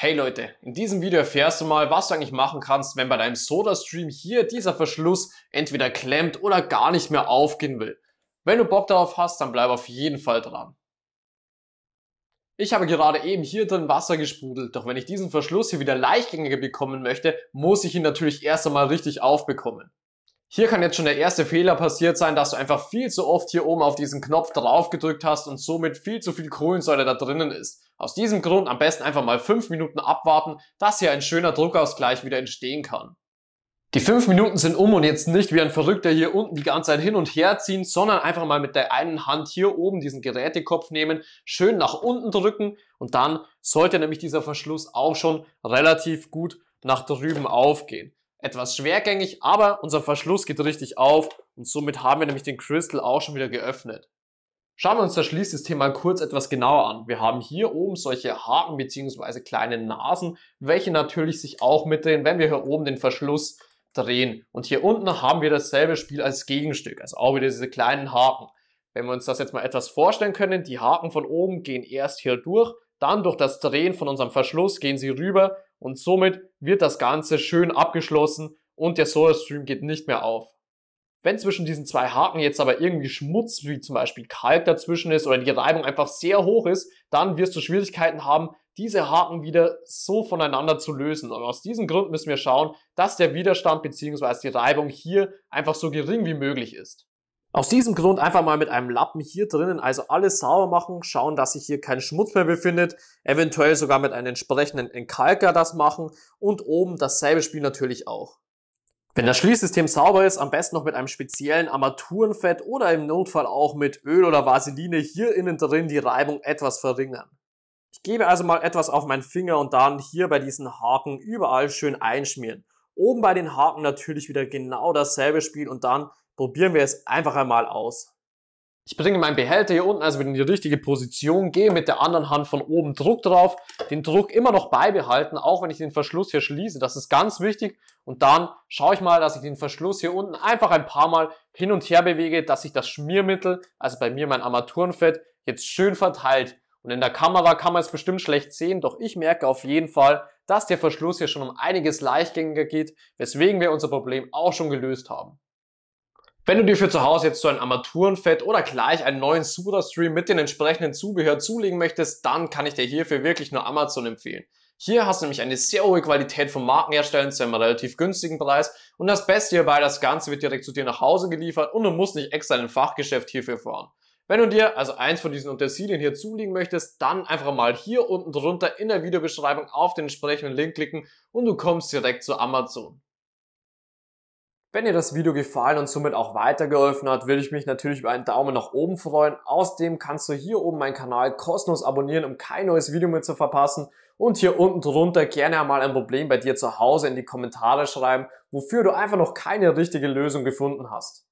Hey Leute, in diesem Video erfährst du mal, was du eigentlich machen kannst, wenn bei deinem SodaStream hier dieser Verschluss entweder klemmt oder gar nicht mehr aufgehen will. Wenn du Bock darauf hast, dann bleib auf jeden Fall dran. Ich habe gerade eben hier drin Wasser gesprudelt, doch wenn ich diesen Verschluss hier wieder leichtgängiger bekommen möchte, muss ich ihn natürlich erst einmal richtig aufbekommen. Hier kann jetzt schon der erste Fehler passiert sein, dass du einfach viel zu oft hier oben auf diesen Knopf drauf gedrückt hast und somit viel zu viel Kohlensäure da drinnen ist. Aus diesem Grund am besten einfach mal 5 Minuten abwarten, dass hier ein schöner Druckausgleich wieder entstehen kann. Die 5 Minuten sind um und jetzt nicht wie ein Verrückter hier unten die ganze Zeit hin und her ziehen, sondern einfach mal mit der einen Hand hier oben diesen Gerätekopf nehmen, schön nach unten drücken und dann sollte nämlich dieser Verschluss auch schon relativ gut nach drüben aufgehen. Etwas schwergängig, aber unser Verschluss geht richtig auf und somit haben wir nämlich den Crystal auch schon wieder geöffnet. Schauen wir uns das Schließsystem mal kurz etwas genauer an. Wir haben hier oben solche Haken bzw. kleine Nasen, welche natürlich sich auch mitdrehen, wenn wir hier oben den Verschluss drehen. Und hier unten haben wir dasselbe Spiel als Gegenstück, also auch wieder diese kleinen Haken. Wenn wir uns das jetzt mal etwas vorstellen können, die Haken von oben gehen erst hier durch, dann durch das Drehen von unserem Verschluss gehen sie rüber und somit wird das Ganze schön abgeschlossen und der SodaStream geht nicht mehr auf. Wenn zwischen diesen zwei Haken jetzt aber irgendwie Schmutz, wie zum Beispiel Kalk dazwischen ist oder die Reibung einfach sehr hoch ist, dann wirst du Schwierigkeiten haben, diese Haken wieder so voneinander zu lösen. Und aus diesem Grund müssen wir schauen, dass der Widerstand bzw. die Reibung hier einfach so gering wie möglich ist. Aus diesem Grund einfach mal mit einem Lappen hier drinnen also alles sauber machen, schauen, dass sich hier kein Schmutz mehr befindet, eventuell sogar mit einem entsprechenden Entkalker das machen und oben dasselbe Spiel natürlich auch. Wenn das Schließsystem sauber ist, am besten noch mit einem speziellen Armaturenfett oder im Notfall auch mit Öl oder Vaseline hier innen drin die Reibung etwas verringern. Ich gebe also mal etwas auf meinen Finger und dann hier bei diesen Haken überall schön einschmieren. Oben bei den Haken natürlich wieder genau dasselbe Spiel und dann probieren wir es einfach einmal aus. Ich bringe meinen Behälter hier unten also wieder in die richtige Position, gehe mit der anderen Hand von oben Druck drauf, den Druck immer noch beibehalten, auch wenn ich den Verschluss hier schließe, das ist ganz wichtig. Und dann schaue ich mal, dass ich den Verschluss hier unten einfach ein paar Mal hin und her bewege, dass sich das Schmiermittel, also bei mir mein Armaturenfett, jetzt schön verteilt. Und in der Kamera kann man es bestimmt schlecht sehen, doch ich merke auf jeden Fall, dass der Verschluss hier schon um einiges leichtgängiger geht, weswegen wir unser Problem auch schon gelöst haben. Wenn du dir für zu Hause jetzt so ein Armaturenfett oder gleich einen neuen SodaStream mit den entsprechenden Zubehör zulegen möchtest, dann kann ich dir hierfür wirklich nur Amazon empfehlen. Hier hast du nämlich eine sehr hohe Qualität von Markenherstellern zu einem relativ günstigen Preis und das Beste hierbei, das Ganze wird direkt zu dir nach Hause geliefert und du musst nicht extra in ein Fachgeschäft hierfür fahren. Wenn du dir also eins von diesen Utensilien hier zulegen möchtest, dann einfach mal hier unten drunter in der Videobeschreibung auf den entsprechenden Link klicken und du kommst direkt zu Amazon. Wenn dir das Video gefallen und somit auch weitergeholfen hat, würde ich mich natürlich über einen Daumen nach oben freuen. Außerdem kannst du hier oben meinen Kanal kostenlos abonnieren, um kein neues Video mehr zu verpassen. Und hier unten drunter gerne einmal ein Problem bei dir zu Hause in die Kommentare schreiben, wofür du einfach noch keine richtige Lösung gefunden hast.